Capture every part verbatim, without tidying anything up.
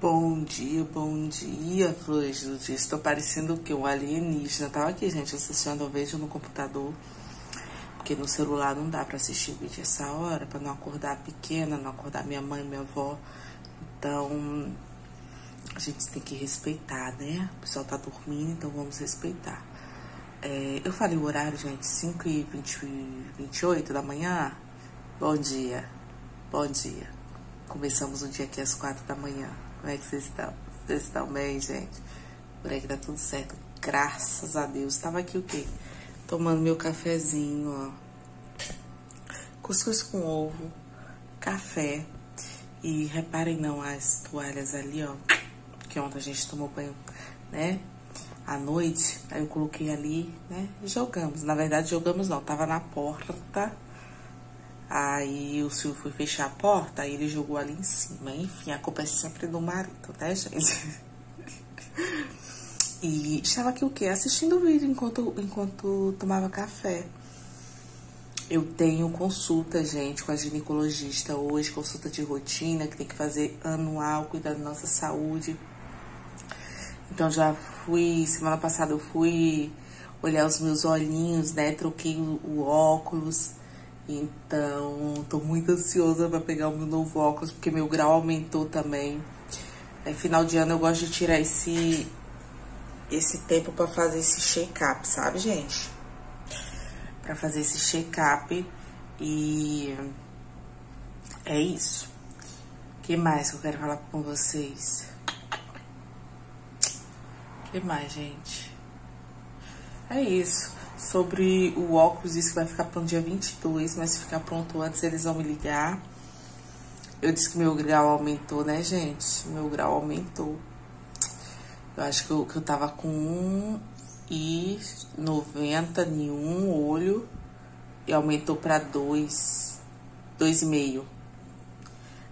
Bom dia, bom dia, flores do dia. Estou parecendo que o alienígena. Tava aqui, gente, assistindo o vídeo no computador, porque no celular não dá pra assistir vídeo essa hora, pra não acordar a pequena, não acordar minha mãe, minha avó. Então, a gente tem que respeitar, né? O pessoal tá dormindo, então vamos respeitar. É, eu falei o horário, gente, cinco e vinte e oito da manhã. Bom dia, bom dia. Começamos o dia aqui às quatro da manhã. Como é que vocês estão? Vocês estão bem, gente? Por aí que tá tudo certo, graças a Deus. Tava aqui o quê? Tomando meu cafezinho, ó. Cuscuz com ovo, café. E reparem, não, as toalhas ali, ó. Que ontem a gente tomou banho, né? À noite, aí eu coloquei ali, né? E jogamos. Na verdade, jogamos não. Tava na porta. Aí o Silvio foi fechar a porta, aí ele jogou ali em cima. Enfim, a culpa é sempre do marido, né, gente? E estava aqui o quê? Assistindo o vídeo enquanto, enquanto tomava café. Eu tenho consulta, gente, com a ginecologista hoje, consulta de rotina, que tem que fazer anual, cuidar da nossa saúde. Então já fui, semana passada eu fui olhar os meus olhinhos, né? Troquei o, o óculos. Então, tô muito ansiosa pra pegar o meu novo óculos, porque meu grau aumentou também. É, final de ano eu gosto de tirar esse, esse tempo pra fazer esse check-up, sabe, gente? Pra fazer esse check-up e é isso. O que mais que eu quero falar com vocês? O que mais, gente? É isso. Sobre o óculos, isso que vai ficar pronto dia vinte e dois, mas se ficar pronto antes, eles vão me ligar. Eu disse que meu grau aumentou, né, gente? Meu grau aumentou. Eu acho que eu, que eu tava com um e noventa em um olho e aumentou pra dois, dois e meio.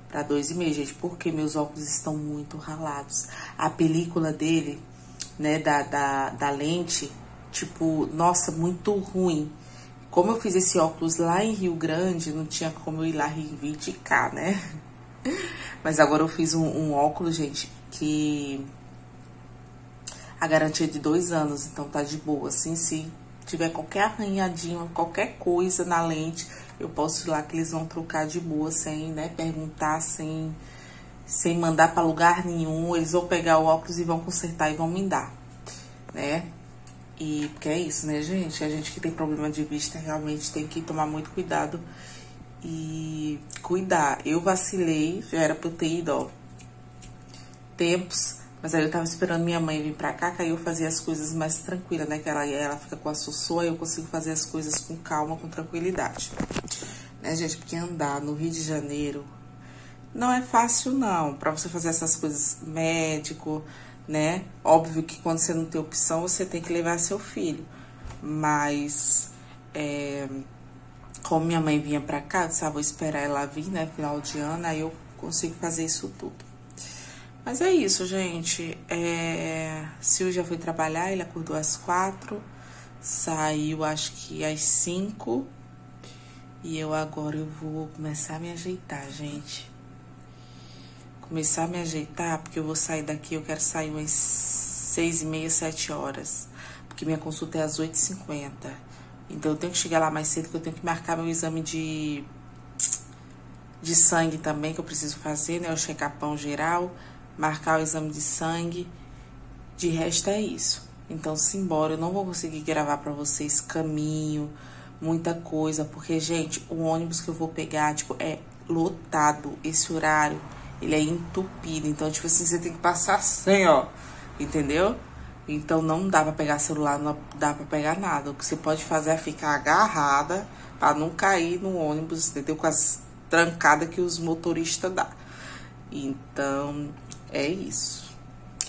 Pra dois e meio, gente, porque meus óculos estão muito ralados. A película dele, né, da, da, da lente... Tipo, nossa, muito ruim. Como eu fiz esse óculos lá em Rio Grande, não tinha como eu ir lá reivindicar, né? Mas agora eu fiz um, um óculos, gente, que a garantia é de dois anos, então tá de boa. Assim, se tiver qualquer arranhadinho, qualquer coisa na lente, eu posso ir lá que eles vão trocar de boa, sem, né, perguntar, sem, sem mandar pra lugar nenhum. Eles vão pegar o óculos e vão consertar e vão me dar, né? E porque é isso, né, gente? A gente que tem problema de vista realmente tem que tomar muito cuidado e cuidar. Eu vacilei, já era pra eu ter ido, ó, tempos, mas aí eu tava esperando minha mãe vir pra cá, que aí eu fazia as coisas mais tranquila, né? Que ela, ela fica com a sussurra e eu consigo fazer as coisas com calma, com tranquilidade. Né, gente? Porque andar no Rio de Janeiro não é fácil, não. Pra você fazer essas coisas médico... Né? Óbvio que quando você não tem opção, você tem que levar seu filho. Mas, é, como minha mãe vinha pra cá, eu disse, ah, vou esperar ela vir, né? Final de ano, aí eu consigo fazer isso tudo. Mas é isso, gente. É, Sil já foi trabalhar, ele acordou às quatro, saiu acho que às cinco. E eu agora eu vou começar a me ajeitar, gente. Começar a me ajeitar, porque eu vou sair daqui, eu quero sair umas seis e meia, sete horas, porque minha consulta é às oito e cinquenta, então eu tenho que chegar lá mais cedo, que eu tenho que marcar meu exame de, de sangue também, que eu preciso fazer, né, o check-upão geral, marcar o exame de sangue, de resto é isso. Então, simbora, eu não vou conseguir gravar pra vocês caminho, muita coisa, porque, gente, o ônibus que eu vou pegar, tipo, é lotado esse horário. Ele é entupido, então, tipo assim, você tem que passar assim, ó, entendeu? Então, não dá pra pegar celular, não dá pra pegar nada. O que você pode fazer é ficar agarrada pra não cair no ônibus, entendeu? Com as trancadas que os motoristas dão. Então, é isso.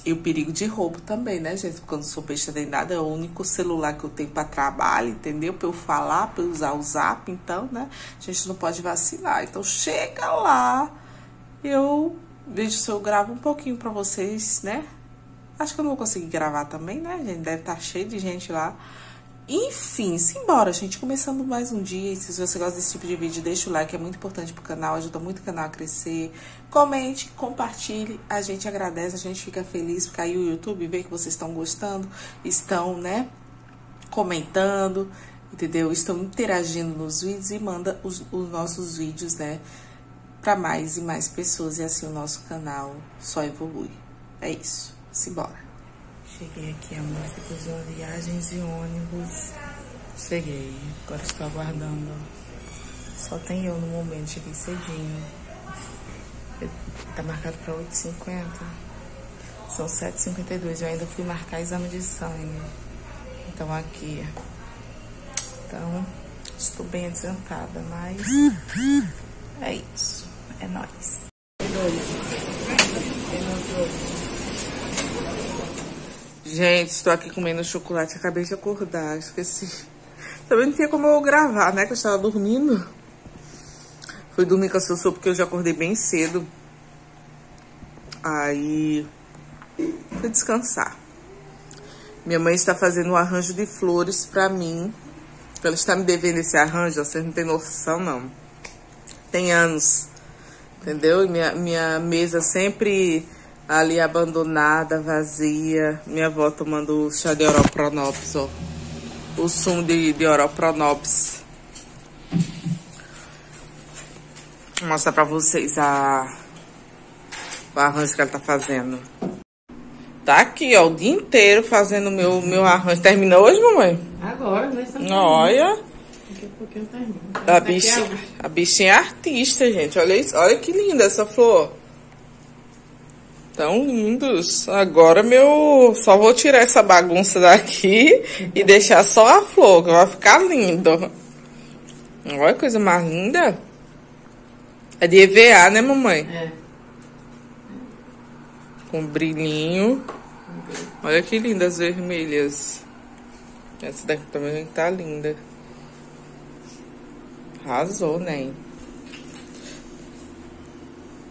E o perigo de roubo também, né, gente? Porque eu não sou besta nem nada, é o único celular que eu tenho pra trabalho, entendeu? Pra eu falar, pra eu usar o zap, então, né? A gente não pode vacilar. Então, chega lá... Eu vejo se eu gravo um pouquinho pra vocês, né? Acho que eu não vou conseguir gravar também, né, gente? Deve estar cheio de gente lá. Enfim, simbora, gente. Começando mais um dia. E se você gosta desse tipo de vídeo, deixa o like, é muito importante pro canal, ajuda muito o canal a crescer. Comente, compartilhe, a gente agradece, a gente fica feliz, porque aí o YouTube vê que vocês estão gostando, estão, né, comentando, entendeu? Estão interagindo nos vídeos e manda os, os nossos vídeos, né, pra mais e mais pessoas. E assim o nosso canal só evolui. É isso, simbora. Cheguei aqui, amor, fiz uma viagem de ônibus. Cheguei, agora estou aguardando. Só tem eu no momento, cheguei cedinho. Tá marcado para oito e cinquenta. São sete e cinquenta e dois, eu ainda fui marcar exame de sangue. Então aqui. Então, estou bem adiantada, mas é isso, é nóis. Gente, estou aqui comendo chocolate, acabei de acordar, esqueci. Também não tinha como eu gravar, né, que eu estava dormindo. Fui dormir com a Sossô porque eu já acordei bem cedo. Aí, fui descansar. Minha mãe está fazendo um arranjo de flores pra mim. Ela está me devendo esse arranjo, vocês não tem noção, não. Tem anos, entendeu? E minha, minha mesa sempre... ali abandonada, vazia. Minha avó tomando chá de Oropronopis, ó. O sumo de, de Oropronopis. Vou mostrar pra vocês a... o arranjo que ela tá fazendo. Tá aqui, ó, o dia inteiro fazendo o meu, meu arranjo. Terminou hoje, mamãe? Agora, né? Olha. Daqui a pouquinho termina. A bichinha, a bichinha é artista, gente. Olha isso, olha que linda essa flor. Tão lindos. Agora, meu... só vou tirar essa bagunça daqui e deixar só a flor, que vai ficar lindo. Olha que coisa mais linda. É de E V A, né, mamãe? É. Com brilhinho. Olha que lindas vermelhas. Essa daqui também tá linda. Arrasou, né?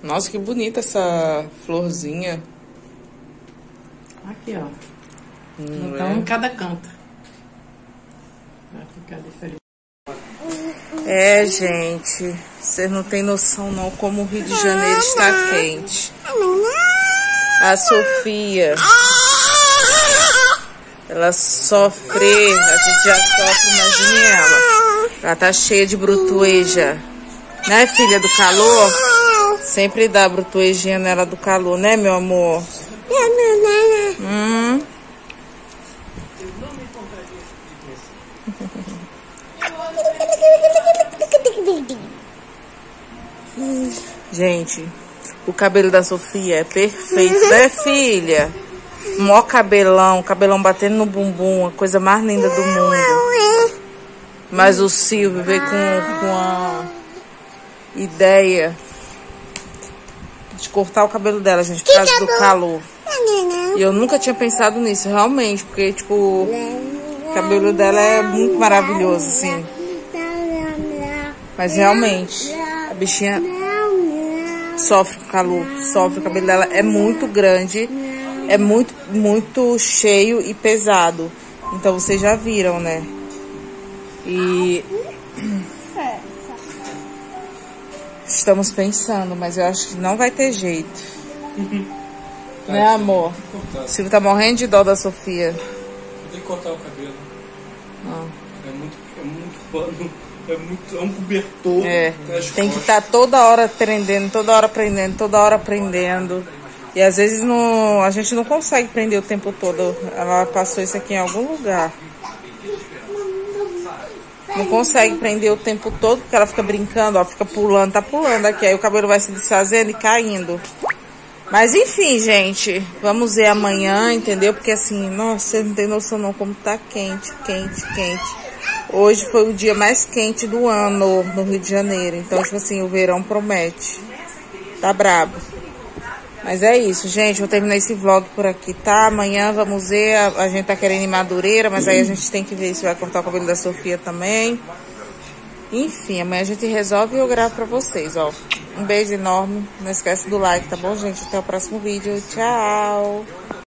Nossa, que bonita essa florzinha. Aqui, ó. Hum, então, é? Em cada canto. Vai ficar diferente. É, gente. Vocês não tem noção, não, como o Rio de Janeiro está quente. A Sofia. Ela sofre. A gente já sofre, imagine ela. Ela tá cheia de brutueja. Né, filha do calor? Sempre dá brutuejinha nela do calor, né, meu amor? Hum. Gente, o cabelo da Sofia é perfeito, né, filha? Mó cabelão, cabelão batendo no bumbum, a coisa mais linda do mundo. Mas o Silvio veio com, com a ideia... de cortar o cabelo dela, gente, por causa do calor. E eu nunca tinha pensado nisso, realmente, porque, tipo, o cabelo dela é muito maravilhoso, assim. Mas, realmente, a bichinha sofre o calor, sofre. O cabelo dela é muito grande, é muito, muito cheio e pesado. Então, vocês já viram, né? E... estamos pensando, mas eu acho que não vai ter jeito. Uhum. Tá, né, amor? O Silvio tá morrendo de dó da Sofia. Eu tenho que cortar o cabelo. Ah. É muito, é muito pano, é muito, é um cobertor. É. Tem que estar tá toda hora prendendo, toda hora prendendo, toda hora prendendo. E às vezes não, a gente não consegue prender o tempo todo. Ela passou isso aqui em algum lugar. Não consegue prender o tempo todo, porque ela fica brincando, ó, fica pulando, tá pulando aqui. Aí o cabelo vai se desfazendo e caindo. Mas enfim, gente, vamos ver amanhã, entendeu? Porque assim, nossa, vocês não tem noção não como tá quente, quente, quente. Hoje foi o dia mais quente do ano no Rio de Janeiro. Então, tipo assim, o verão promete. Tá brabo. Mas é isso, gente, vou terminar esse vlog por aqui, tá? Amanhã vamos ver, a, a gente tá querendo ir em Madureira, mas aí a gente tem que ver se vai cortar o cabelo da Sofia também. Enfim, amanhã a gente resolve e eu gravo pra vocês, ó. Um beijo enorme, não esquece do like, tá bom, gente? Até o próximo vídeo, tchau!